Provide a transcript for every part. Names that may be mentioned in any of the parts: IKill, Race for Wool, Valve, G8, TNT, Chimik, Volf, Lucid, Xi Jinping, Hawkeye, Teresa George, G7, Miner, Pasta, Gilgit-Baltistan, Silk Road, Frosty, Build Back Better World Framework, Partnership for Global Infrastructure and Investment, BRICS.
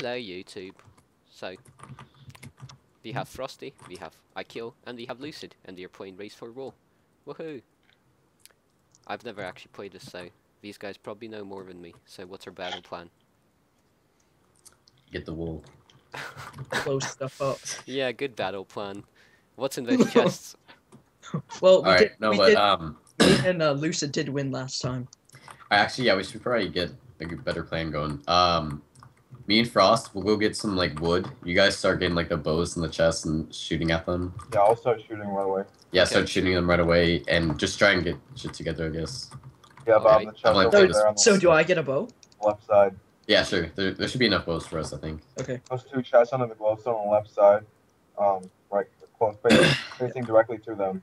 Hello YouTube. So, we have Frosty, we have IKill, and we have Lucid, and we are playing Race for Wool. Woohoo! I've never actually played this, so these guys probably know more than me. So what's our battle plan? Get the wool. Blow stuff up. Yeah, good battle plan. What's in those chests? Well, me and Lucid did win last time. Actually, yeah, we should probably get a better plan going. Me and Frost, we'll go get some, like, wood. You guys start getting, like, the bows in the chest and shooting at them. Yeah, I'll start shooting right away. Yeah, okay. Start shooting them right away and just try and get shit together, I guess. Yeah, but okay. So do I get a bow? Left side. Yeah, sure. There should be enough bows for us, I think. Okay. Those two chests under the glowstone on the left side, right, close, facing directly to them,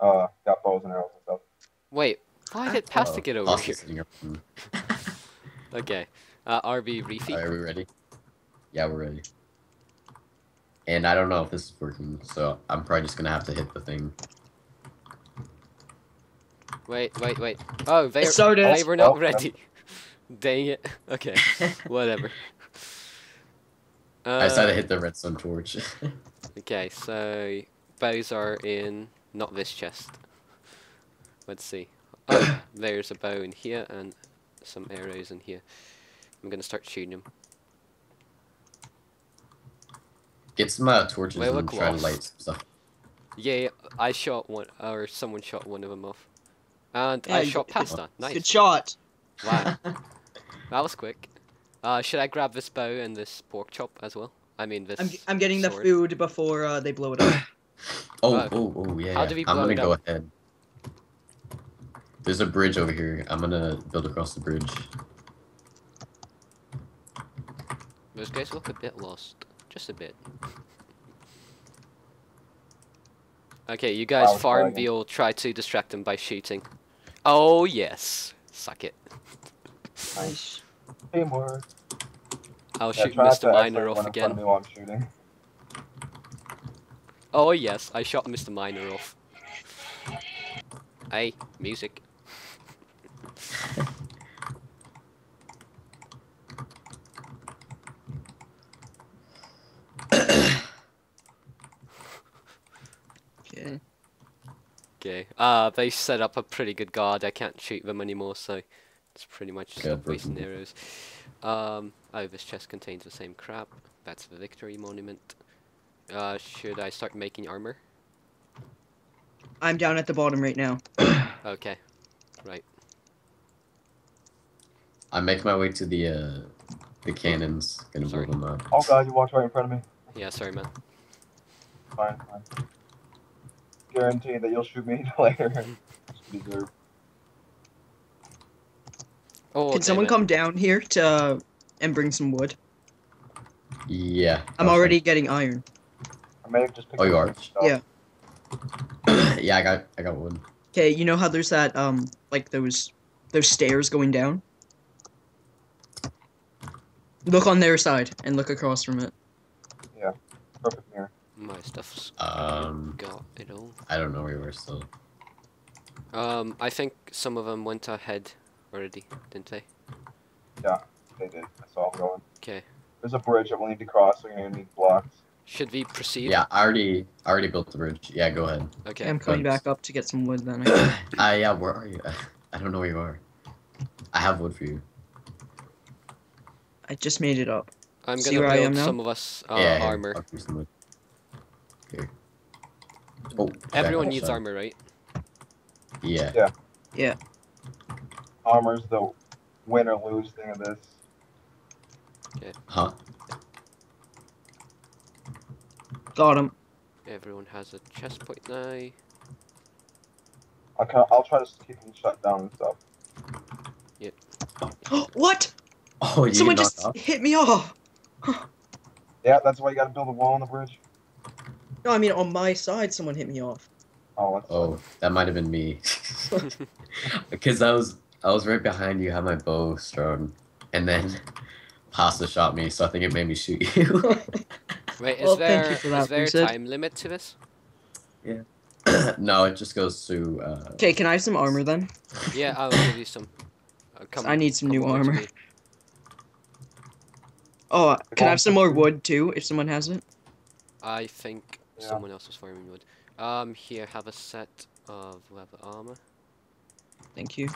got bows and arrows and stuff. Wait, why did Pasta get over here? Okay. RB Reefy. Are we ready? Yeah, we're ready. And I don't know if this is working, so I'm probably just gonna have to hit the thing. Wait. Oh, they were not ready. Yeah. Dang it. Okay, whatever. I decided to hit the redstone torch. Okay, so bows are in not this chest. Let's see. Oh, there's a bow in here and some arrows in here. I'm gonna start shooting him. Get some torches and try to light some stuff. Yeah, I shot one, or someone shot one of them off. And yeah, I shot Pasta. Nice. Good shot. Wow. That was quick. Should I grab this bow and this pork chop as well? I mean this I'm getting sword. The food before they blow it up. Yeah. How do we blow it up? I'm gonna go ahead. There's a bridge over here. I'm gonna build across the bridge. Those guys look a bit lost. Just a bit. Okay, you guys farm veal, try to distract them by shooting. Oh yes. Suck it. Nice. Teamwork. I'll shoot Mr. Miner off again. Oh yes, I shot Mr. Miner off. Hey, music. Okay. They set up a pretty good guard. I can't shoot them anymore, so it's pretty much stop wasting arrows. Oh, this chest contains the same crap. That's the victory monument. Should I start making armor? I'm down at the bottom right now. Okay. Right. I make my way to the cannons. Gonna blow them up. Oh god, you walked right in front of me. Yeah, sorry man. Fine. Guarantee that you'll shoot me later. Oh, can someone come down here and bring some wood? Yeah. I'm already getting iron. I may have just picked up. Yeah. Yeah, I got wood. Okay, you know how there's that like those stairs going down? Look on their side and look across from it. Yeah. Perfect mirror. My stuff's got it all. I don't know where we were still. I think some of them went ahead already, didn't they? Yeah, they did. That's all going. Okay. There's a bridge that we'll need to cross. We're gonna need blocks. Should we proceed? Yeah, I already built the bridge. Yeah, go ahead. Okay, I'm coming back up to get some wood then. Yeah, where are you? I don't know where you are. I have wood for you. I just made it up. I'm gonna build some of us armor. Yeah, here. Oh, everyone needs armor, right? Yeah. Yeah. Armor's the win or lose thing of this. Okay. Huh. Got him. Everyone has a chest plate now. I'll try to keep him shut down and stuff. Yep. What? Oh, someone just hit me off. Yeah, that's why you gotta build a wall on the bridge. No, I mean on my side, someone hit me off. Oh, that might have been me. Because I was right behind you, had my bow strung, and then Pasta shot me, so I think it made me shoot you. Wait, is there a time limit to this? Yeah. No, it just goes to. Okay, can I have some armor then? Yeah, I'll give you some. I need some new armor. Oh, can I have some more wood too, if someone has it? I think someone else was farming wood. Here, have a set of leather armor. Thank you.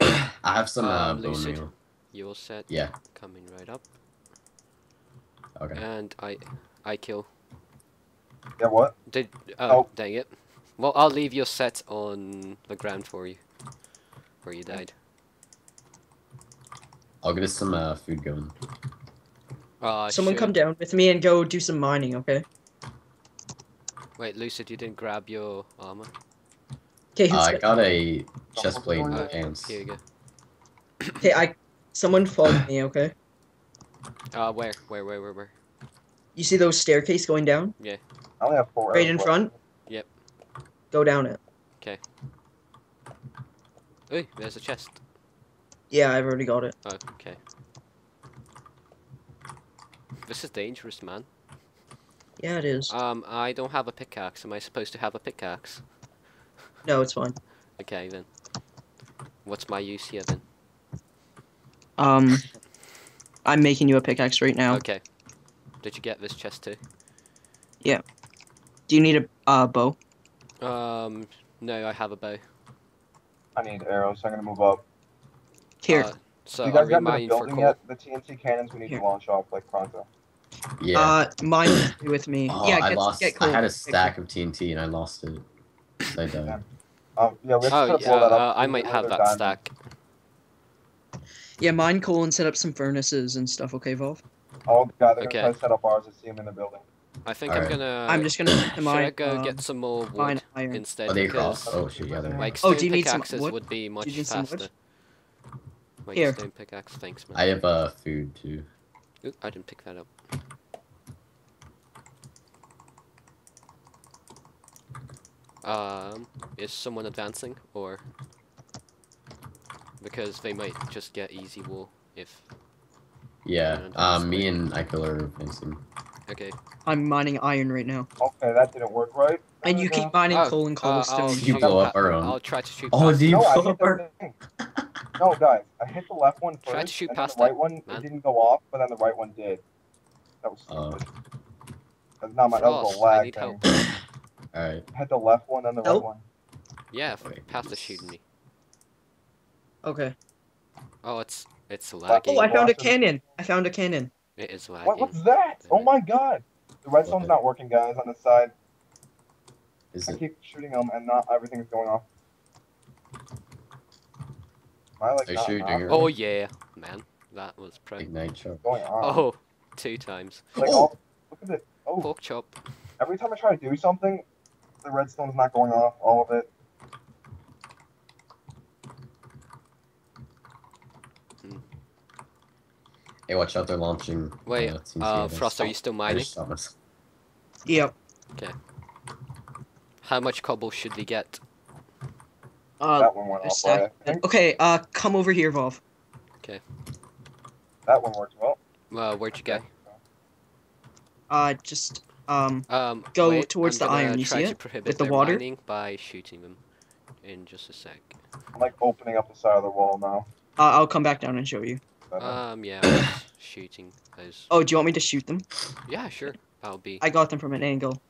I have some bone meal. You all set? Yeah. Coming right up. Okay. And I kill. Yeah, what? Did oh, dang it. Well, I'll leave your set on the ground for you. Where you died. I'll get us some food going. Someone come down with me and go do some mining, okay? Wait, Lucid, you didn't grab your armor? Okay, I got a chest plate in my hands. Here you go. Okay, someone followed me, okay? Where? You see those staircase going down? Yeah. I only have 4. Right in front? Yep. Go down it. Okay. Ooh, there's a chest. Yeah, I've already got it. Oh, okay. This is dangerous, man. Yeah, it is. I don't have a pickaxe. Am I supposed to have a pickaxe? No, it's fine. Okay, then. What's my use here, then? I'm making you a pickaxe right now. Okay. Did you get this chest, too? Yeah. Do you need a bow? No, I have a bow. I need arrows, so I'm gonna move up. Here. So you guys got the building yet? The TNT cannons we need to launch off, like, pronto. Yeah. Mine with me. Oh, yeah, I had a stack of TNT and I lost it. So done. Yeah, we have to blow that up. I might have that stack. Yeah, mine, coal, and set up some furnaces and stuff, okay, Volf? I'll gather and try to set up ours and see them in the building. I think I'm just gonna. Should I go get some more wood instead? Do you need some wood? Would be much faster. Like here. Stone pickaxe, thanks, man. I have food too. Oop, I didn't pick that up. Is someone advancing or? Because they might just get easy wool if. Yeah. Me and IKill are advancing. Okay. I'm mining iron right now. Okay, that didn't work right. And you keep mining coal and cobblestone. You blow up our own. I'll try to shoot. Oh, do you blow up our? No, guys, I hit the left one first, and then the right one didn't go off, but then the right one did. That was stupid. That's not my. That was a lag thing. Alright. I hit the left one, then the right one. Yeah, Pasta shooting me. Okay. Oh, it's laggy. Oh, I found a cannon. It is laggy. What's that? Oh my god! The redstone's not working, guys, on the side. Is it? I keep shooting them, and not everything's going off. Like oh yeah, man, that was pretty. Oh, 2 times. Like, oh, look at this. Oh, pork chop. Every time I try to do something, the redstone's not going off. All of it. Hey, watch out! They're launching. Wait, Frost, are you still mining? Yep. Okay. How much cobble should we get? That one went off by, I think. Okay, come over here, Volf. Okay. That one worked well. Where'd you go? Just, go towards the iron, you see it? With the water? By shooting them in just a sec. I'm, like, opening up the side of the wall now. I'll come back down and show you. Yeah, I was shooting those. Oh, do you want me to shoot them? Yeah, sure. I got them from an angle.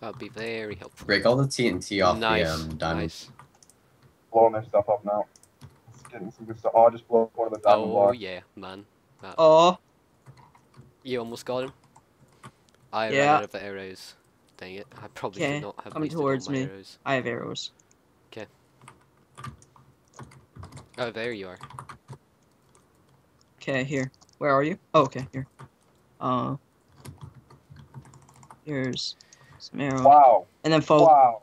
That'd be very helpful. Break all the TNT off the diamonds. Nice. Blowing their stuff up now. It's getting some good stuff. Oh, I just blow up one of the diamond blocks. Oh yeah, man. That... Oh. You almost got him. I ran out of the arrows. Dang it! I probably did not have. Coming towards me. Arrows. I have arrows. Okay. Oh, there you are. Okay, here. Where are you? Oh, okay, here. Here's. Wow. And then fall. Wow.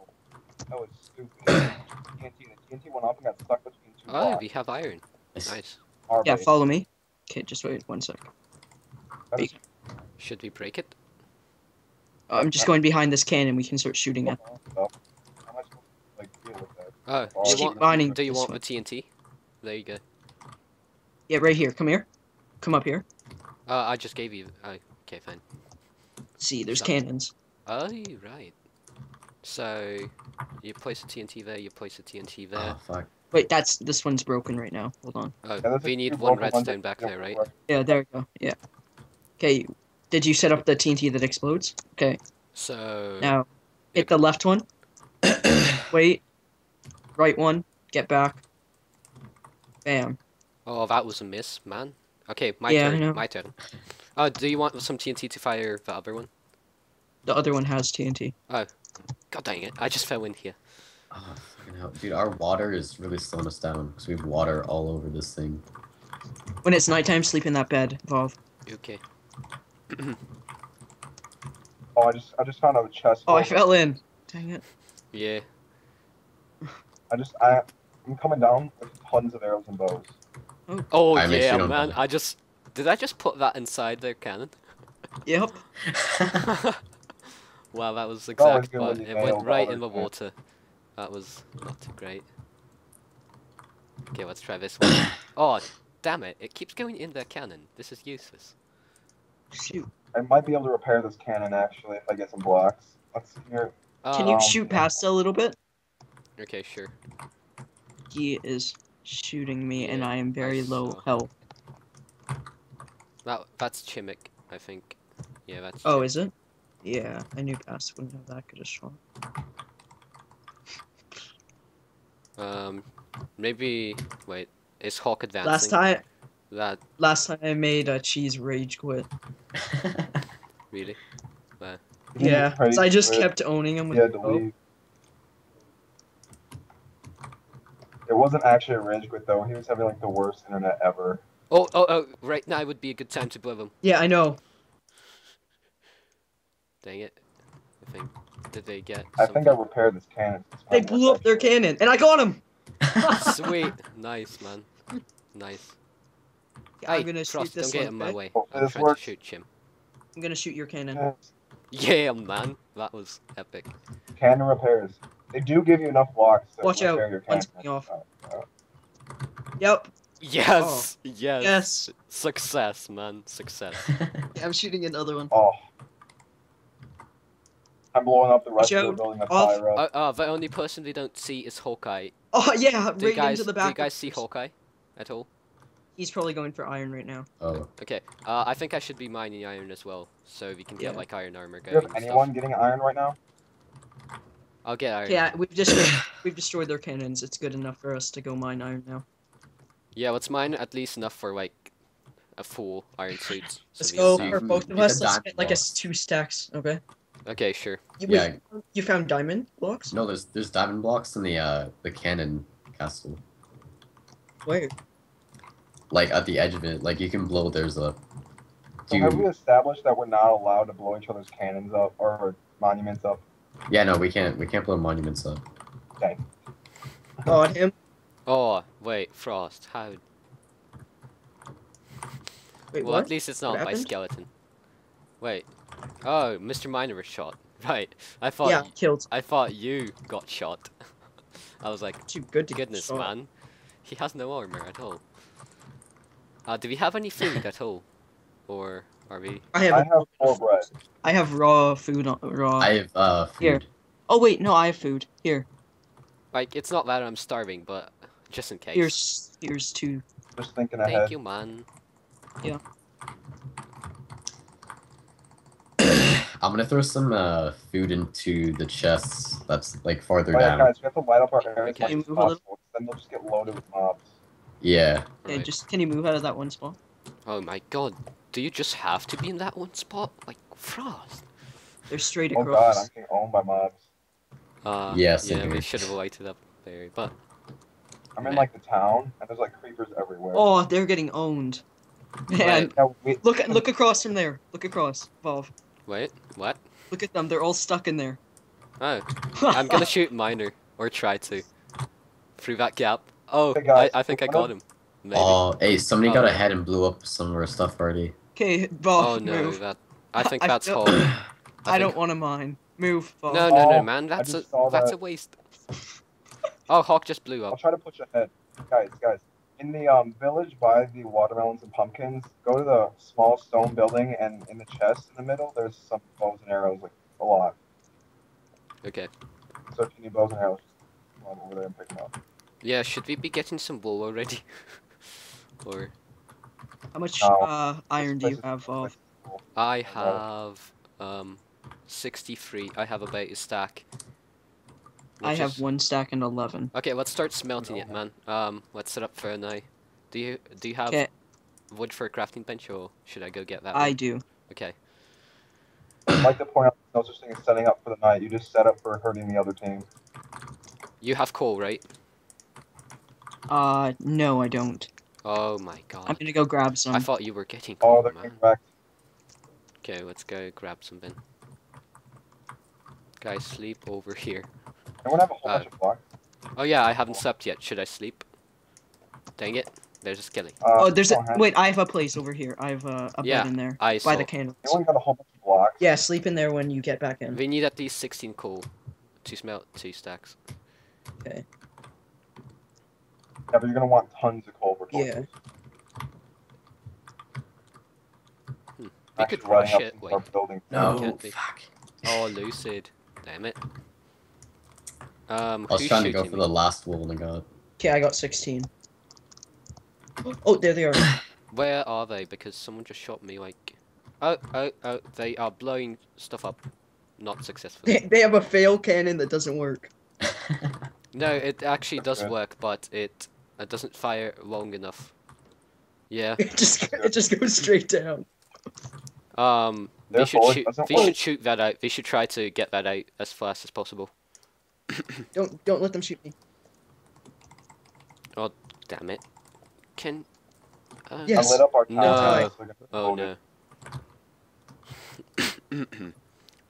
That was stupid. TNT went off and got stuck between 2 blocks. Oh, we have iron. Nice. Yeah, follow me. Okay, just wait 1 sec. Should we break it? I'm just going behind this cannon. We can start shooting it. Just keep mining. Do you want the TNT? There you go. Yeah, right here. Come here. Come up here. I just gave you. Okay, fine. See, there's cannons. Oh, right. So, you place a TNT there, you place a TNT there. Oh, fuck. Wait, that's this one's broken right now. Hold on. We need one redstone back there, right? Yeah, there we go. Yeah. Okay. Did you set up the TNT that explodes? Okay. So now hit the left one. Wait. Right one. Get back. Bam. Oh, that was a miss, man. Okay, my turn. Do you want some TNT to fire the other one? The other one has TNT. Oh, god dang it! I just fell in here. Oh, fucking hell. Dude, our water is really slowing us down because we have water all over this thing. When it's nighttime, sleep in that bed, Valve. Okay. Oh, I just found a chest. Oh, I fell in. Dang it. Yeah. I'm coming down with tons of arrows and bows. Oh yeah, man! Did I just put that inside their cannon? Yep. Wow, that was exact. That was it went right in the water. That was not too great. Okay, let's try this one. Oh, damn it! It keeps going in their cannon. This is useless. Shoot. I might be able to repair this cannon actually if I get some blocks. Let's see here. Can you shoot past a little bit? Okay, sure. He is shooting me, yeah, and I am very low health. That's Chimik, I think. Yeah, that's. Oh, Chimik. Is it? Yeah, I knew Pasta wouldn't have that good a shot. Maybe wait. Is Hawk advancing? Last time I made a cheese rage quit. Really? Where? Yeah, so I just kept owning him with the It wasn't actually a rage quit though. He was having like the worst internet ever. Oh! Right now would be a good time to blow him. Yeah, I know. Dang it! I think did they get? I think I repaired this cannon. They blew up their cannon, and I got him. Sweet, nice man, nice. Yeah, I'm gonna shoot this one. Don't get in my way. I'm trying to shoot Chim. I'm gonna shoot your cannon. Yeah, man, that was epic. Cannon repairs. They do give you enough blocks. To watch out! Your one's coming off. Yep. Yes. Oh. Yes. Yes. Success, man. Success. Yeah, I'm shooting another one. Oh. I'm blowing up the rest of the building. The only person they don't see is Hawkeye. Oh yeah, into the back. Do you guys see Hawkeye at all? He's probably going for iron right now. Oh. Okay. I think I should be mining iron as well, so we can get like iron armor going. Do you have anyone getting iron right now? I'll get iron. Yeah, we've destroyed their cannons. It's good enough for us to go mine iron now. Yeah, let's mine at least enough for like a full iron suit. Let's go for both of us. Let's get like 2 stacks, okay? Okay, sure. You found diamond blocks? No, there's diamond blocks in the cannon castle. Where? Like at the edge of it, like you can blow. There's a. So have we established that we're not allowed to blow each other's cannons up or monuments up? Yeah, no, we can't blow monuments up. Okay. Oh, and him? Oh, wait, Frost, how... Wait, well, what? At least it's not by skeleton. Wait. Oh, Mr. Miner was shot. Right. I thought... Yeah, killed. I thought you got shot. I was like, too good to goodness, shot. Man. He has no armor at all. Do we have any food at all? Or... Are we? I have raw bread. I have raw food. I have food. Here. Oh wait, no, I have food here. Like it's not that I'm starving, but just in case. Here's 2. Just thinking ahead. Thank you, man. Yeah. I'm gonna throw some food into the chests. That's like farther down. Guys, we have to light up our areas as much as possible. Then they'll just get loaded with mobs. Yeah. Okay, right. Just can you move out of that one spot? Oh my god. Do you just have to be in that one spot? Like, Frost. They're straight across. Oh god, I'm getting owned by mobs. Yes, yeah, we should have lighted up there, but... I'm in, like, the town, and there's, like, creepers everywhere. Oh, they're getting owned. Man, wait. Look across from there. Look across, Valve. Wait, what? Look at them, they're all stuck in there. Oh, I'm gonna shoot Miner, or try to. Through that gap. Oh, hey guys, I think I got him. Maybe. Oh, hey, somebody got ahead and blew up some of our stuff already. Okay, Valve, move. I think that's Hawk. I don't want to mine. Move, Valve. No, man, that's a waste. Oh, Hawk just blew up. I'll try to push ahead. Guys, in the village by the watermelons and pumpkins, go to the small stone building, and in the chest in the middle, there's some bows and arrows, like, a lot. Okay. So if you need bows and arrows, just come over there and pick them up. Yeah, should we be getting some wool already? Or how much iron do you have? Of I have 63. I have about a stack. I have 1 stack and 11. Okay, let's start smelting it, man. Let's set up for now. Do you have wood for a crafting bench, or should I go get that? I do. Okay. I'd like to point out there's no such thing as setting up for the night. You just set up for hurting the other team. You have coal, right? No, I don't. Oh my god. I'm gonna go grab some. I thought you were getting coal, man. Okay, let's go grab some then. Guys, sleep over here. I want to have a whole bunch of blocks. Oh yeah, I haven't slept yet. Should I sleep? Dang it. There's a skillet. Oh, there's a... Wait, I have a place over here. I have a bed in there. By the candles. I only got a whole bunch of blocks. Yeah, sleep in there when you get back in. We need at least 16 coal to smelt 2 stacks. Okay. Yeah, but you're going to want tons of coal for torches. Yeah. I could rush it. Wait. No, fuck. Oh, Lucid. Damn it. I was trying to go for the last wool and I got... Okay, I got 16. Oh, there they are. Where are they? Because someone just shot me, like... Oh, they are blowing stuff up. Not successfully. They have a fail cannon that doesn't work. No, it actually does work, but it doesn't fire long enough. Yeah. It just goes straight down. They should shoot that out. They should try to get that out as fast as possible. Don't let them shoot me. Oh, damn it. Can... yes. I lit up our tower. No. Oh, no.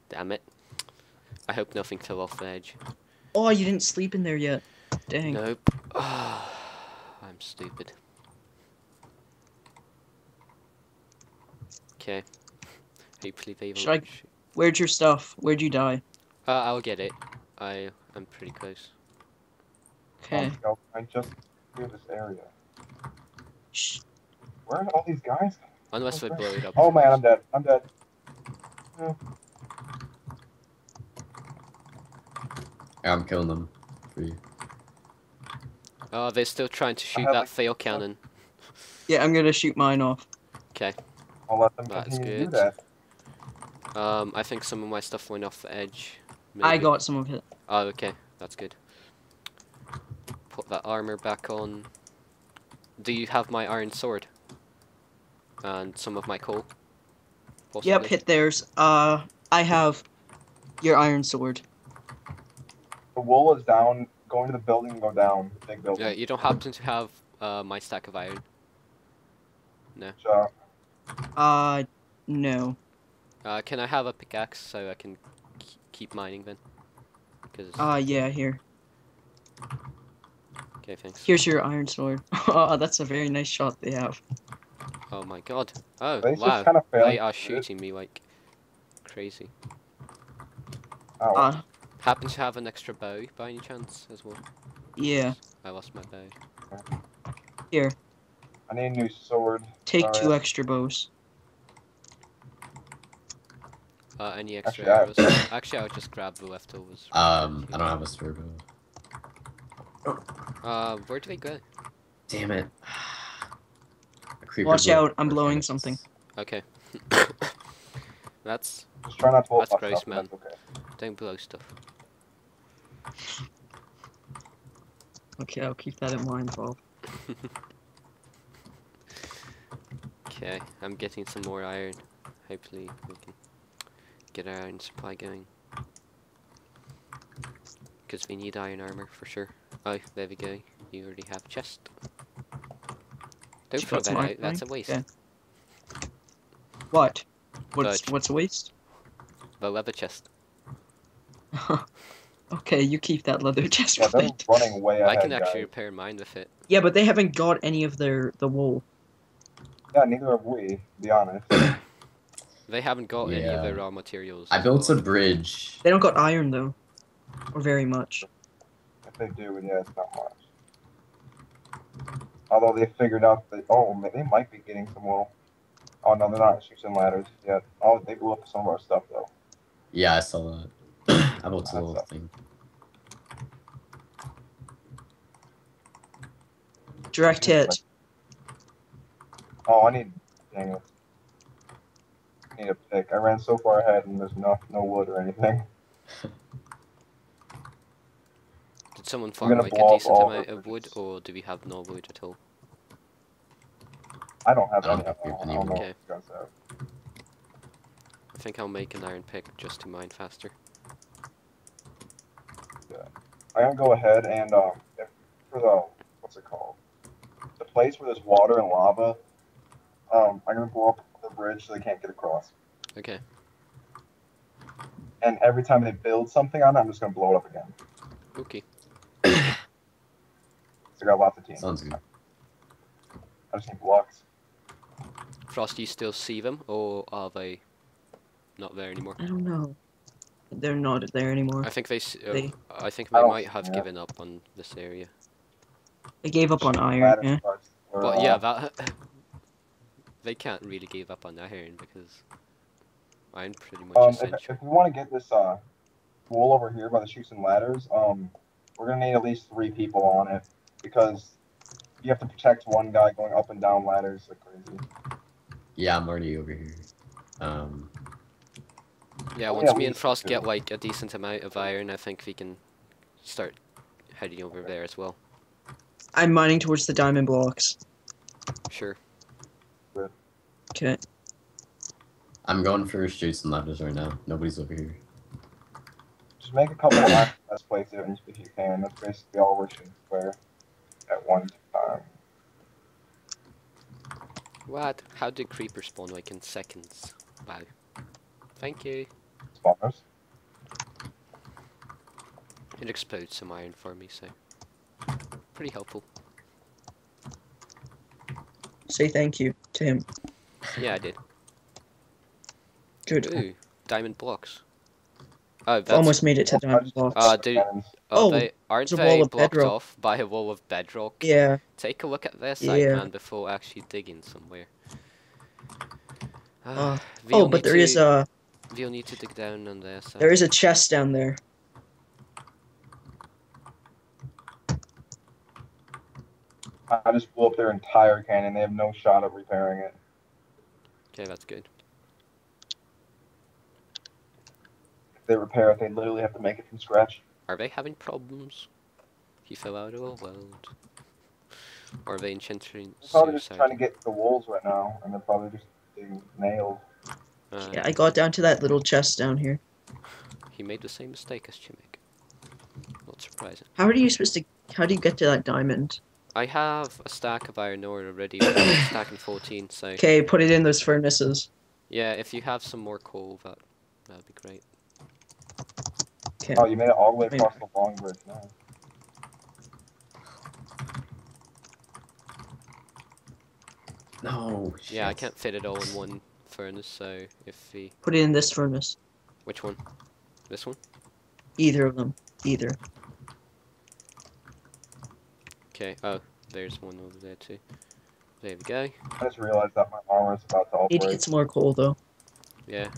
Damn it. I hope nothing fell off the edge. Oh, you didn't sleep in there yet. Dang. Nope. Oh, I'm stupid. Okay. Hopefully they will... Where'd your stuff? Where'd you die? I'll get it. I'm pretty close. Okay. I just clear this area. Shh. Where are all these guys? Unless they blow it up. Oh man, I'm dead. I'm dead. Yeah. I'm killing them. For you. Oh, they're still trying to shoot that fail cannon. Yeah, I'm gonna shoot mine off. Okay. I'll let them continue to do that. I think some of my stuff went off the edge. Maybe. I got some of it. Oh, okay. That's good. Put that armor back on. Do you have my iron sword? And some of my coal? Possibly. Yep, hit theirs. I have your iron sword. The wool is down. Go into the building and go down. The big building. Yeah, you don't happen to have my stack of iron? No. Sure. No. Can I have a pickaxe so I can keep mining then? Yeah, here. Okay, thanks. Here's your iron sword. Oh, that's a very nice shot they have. Oh my god. Oh, wow. Kind of they are shooting me like crazy. Oh. Happen to have an extra bow by any chance as well? Yeah. I lost my bow. Here. I need a new sword. Take 2 extra bows. Any extra arrows? Actually, I'll just grab the leftovers. I don't have a spare bow. Where do they go? Damn it. Watch out, I'm blowing something. Okay. That's... Just try not to hold gross, man. That's okay. Don't blow stuff. Okay, I'll keep that in mind, Bob. Okay, I'm getting some more iron. Hopefully we can... get our iron supply going. Because we need iron armor for sure. Oh, there we go. You already have a chest. Don't throw that out, that's a waste. Yeah. What? What's a waste? The leather chest. Okay, you keep that leather chest. Yeah, they're running away. I can actually repair mine with it. Yeah, but they haven't got any of the wool. Yeah, neither have we, to be honest. They haven't got any of their raw materials. I built a bridge. They don't got iron, though. Or very much. If they do, yeah, it's not much. Although they figured out that, oh, they might be getting some wool. Oh, no, they're not shooting ladders yet. Oh, they blew up some of our stuff, though. Yeah, I saw that. I built a little thing. Direct hit. Oh, I need... Dang it. I need a pick. I ran so far ahead and there's no wood or anything. Did someone find like a decent amount of wood, or do we have no wood at all? I don't have any. Okay. I think I'll make an iron pick just to mine faster. Yeah. I'm gonna go ahead and for the what's it called? The place where there's water and lava. I'm gonna blow up the bridge so they can't get across. Okay. And every time they build something on it, I'm just gonna blow it up again. Okay. So I got lots of teams. Sounds good. I just need blocks. Frosty, you still see them, or are they not there anymore? I don't know. They're not there anymore. I think they I think they might have given up on this area. They gave up on iron, yeah. But yeah, that they can't really give up on iron because iron pretty much essential. If we want to get this wall over here by the chutes and ladders, we're gonna need at least 3 people on it because you have to protect one guy going up and down ladders like crazy. Yeah, I'm already over here. Yeah, once me and Frost get like a decent amount of iron, I think we can start heading over there as well. I'm mining towards the diamond blocks. Sure. Good. Okay. I'm going for streets and ladders right now. Nobody's over here. Just make a couple of last places if you can. That's basically all we're shooting for at one time. What? How did creepers spawn like in seconds? Wow. Thank you. Spawners? It explodes some iron for me, so pretty helpful. Say thank you to him. Yeah, I did. Good. Ooh, diamond blocks. Oh, that's... Almost made it to diamond blocks. Dude, they aren't they blocked off by a wall of bedrock? Yeah. Take a look at their side, man, before actually digging somewhere. But there is a... We'll need to dig down on there. So. There is a chest down there. I just blew up their entire cannon. They have no shot at repairing it. Okay, that's good. If they repair it, they literally have to make it from scratch. Are they having problems? He fell out of a world. Or are they enchanting suicide? They're probably just trying to get the walls right now, and they're probably just doing nails. Yeah, I got down to that little chest down here. He made the same mistake as Chimik. Not surprising. How do you get to that diamond? I have a stack of iron ore already, stacking 14, so... Okay, put it in those furnaces. Yeah, if you have some more coal, that'd be great. Okay. Oh, you made it all the way across the long bridge now. No, shit. Yeah, I can't fit it all in one furnace, so if we... Put it in this furnace. Which one? This one? Either of them. Either. Okay, oh, there's one over there too. There we go. I just realized that my armor is about to operate. It gets more coal though. Yeah,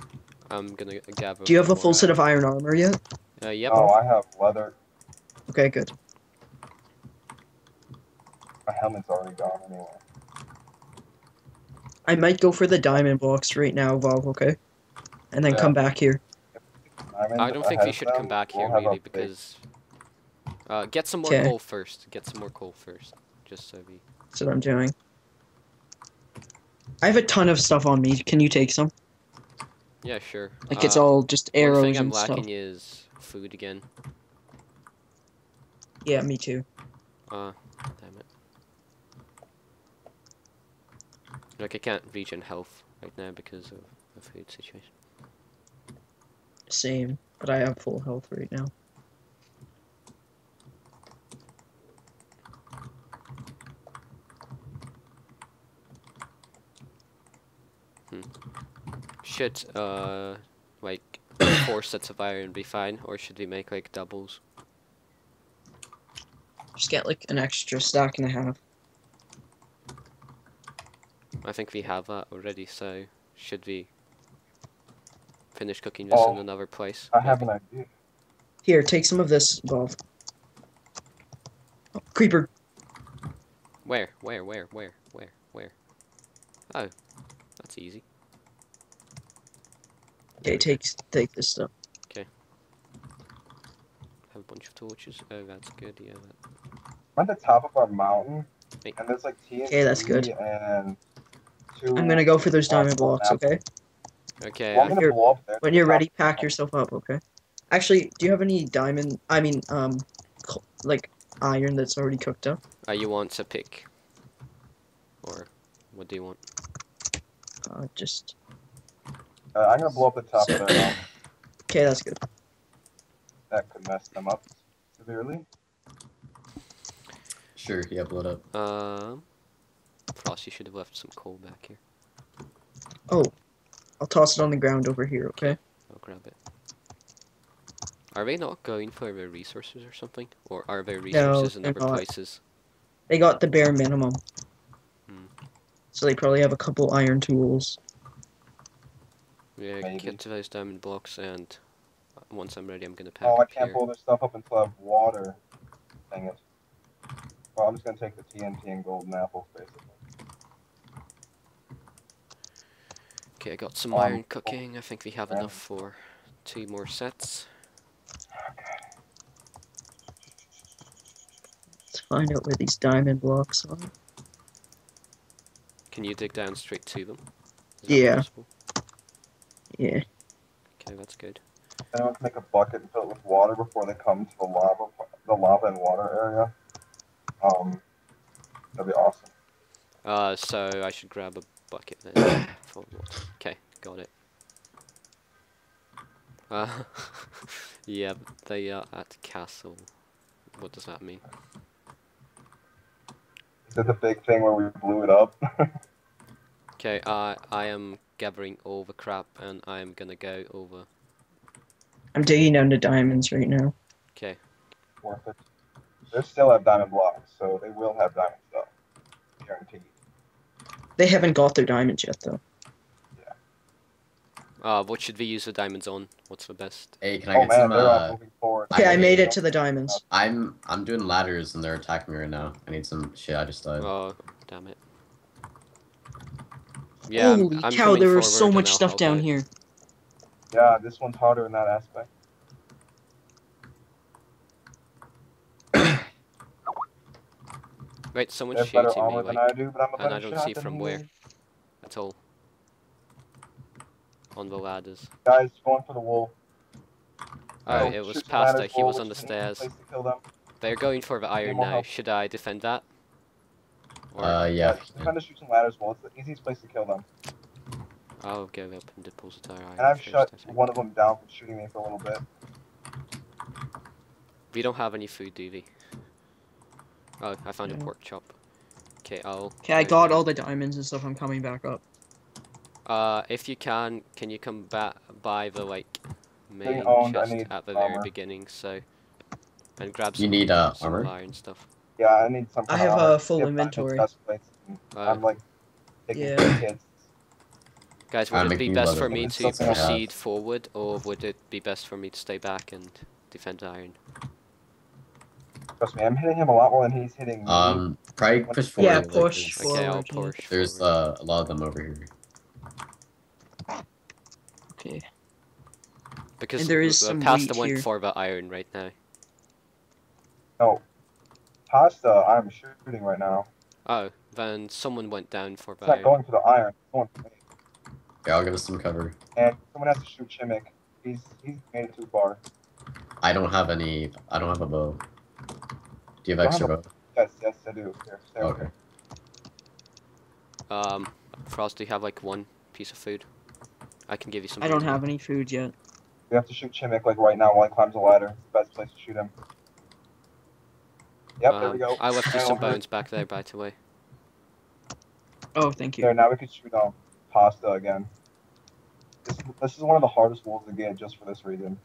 I'm gonna gather... Do you have a full set of iron armor yet? Yep. Oh, I have leather. Okay, good. My helmet's already gone anyway. I might go for the diamond blocks right now, Valve, okay? And then come back here. I don't think we should come back here really because... get some more coal first. Get some more coal first. Just so we... That's what I'm doing. I have a ton of stuff on me. Can you take some? Yeah, sure. Like, it's all just arrows and stuff. One thing I'm lacking is food again. Yeah, me too. Damn it. Like, I can't reach in health right now because of the food situation. Same, but I have full health right now. Should, like, 4 sets of iron be fine, or should we make, like, doubles? Just get, like, an extra stack and a half. I think we have that already, so should we finish cooking this in another place? I have an idea. Here, take some of this, Bob. Oh, creeper! Where? Oh, that's easy. Okay, take this stuff. Okay. Have a bunch of torches. Oh, that's good. Yeah. We're at the top of our mountain, and there's like TNT. Okay, that's good. And I'm gonna go for those diamond blocks. Okay. Okay. Well, when you're ready, pack yourself up. Okay. Actually, do you have any diamond? I mean, like iron that's already cooked up? You want a pick, or what do you want? Just. I'm gonna blow up the top of that. Okay, that's good. That could mess them up severely. Sure. Yeah, blow it up. Frosty should have left some coal back here. Oh, I'll toss it on the ground over here. Okay. I'll grab it. Are they not going for their resources or something? Or are there resources in other places? They got the bare minimum. Hmm. So they probably have a couple iron tools. Yeah, get to those diamond blocks, and once I'm ready, I'm gonna pack. Oh, I can't pull this stuff up until I have water. Dang it. Well, I'm just gonna take the TNT and golden apples, basically. Okay, I got some iron cooking. I think we have enough for 2 more sets. Find out where these diamond blocks are. Can you dig down straight to them? Yeah. Possible? Yeah. Okay, that's good. I want to make a bucket and fill it with water before they come to the lava and water area. That'd be awesome. So I should grab a bucket then. Okay, got it. Yeah, they are at castle. What does that mean? Is that the big thing where we blew it up? Okay, I am gathering all the crap, and I am gonna go over. I'm digging down to diamonds right now. Okay. Worth it. They still have diamond blocks, so they will have diamonds though. Guaranteed. They haven't got their diamonds yet though. Yeah. What should we use the diamonds on? What's the best? Hey, can I get some? Okay, I made it to the diamonds. I'm doing ladders and they're attacking me right now. I need some shit. I just died. Oh, damn it. Yeah, holy cow, there was so much stuff down here. Yeah, this one's harder in that aspect. Wait, someone's shooting me, like, and I don't see from where at all. On the ladders. Guys, going for the wall. Oh, it was Pasta. He was on the stairs. They're going for the iron now. Should I defend that? Or yeah. I'm trying to shoot some ladders. Well, it's the easiest place to kill them. I'll go up and deposit our iron. And I've shut one of them down from shooting me for a little bit. We don't have any food, do we? Oh, I found a pork chop. Okay, I got all the diamonds and stuff. I'm coming back up. If you can you come back by the main chest at the very beginning? So, and grab some. You need some iron stuff. Yeah, I need some. I have a full inventory. I'm like, guys, would it be best for me to proceed forward, or would it be best for me to stay back and defend iron? Trust me, I'm hitting him a lot more than he's hitting me. Probably push forward. Yeah, push forward. Okay, I'll push. There's a lot of them over here. Okay. Because there is some Pasta went for the iron right now. Oh. Pasta, I'm shooting right now. Oh, then someone went down for the iron. It's not going for the iron, it's going for me. Yeah, I'll give us some cover. And someone has to shoot Chimik. He's made it too far. I don't have a bow. Do you have extra bow? Yes, I do. Here, okay. Frost, do you have one piece of food? I can give you some. I don't have any food yet. We have to shoot Chimik right now while he climbs the ladder. It's the best place to shoot him. Yep, there we go. I left you some bones back there, by the way. Oh, thank you. There, now we can shoot Pasta again. This is one of the hardest walls to get just for this reason.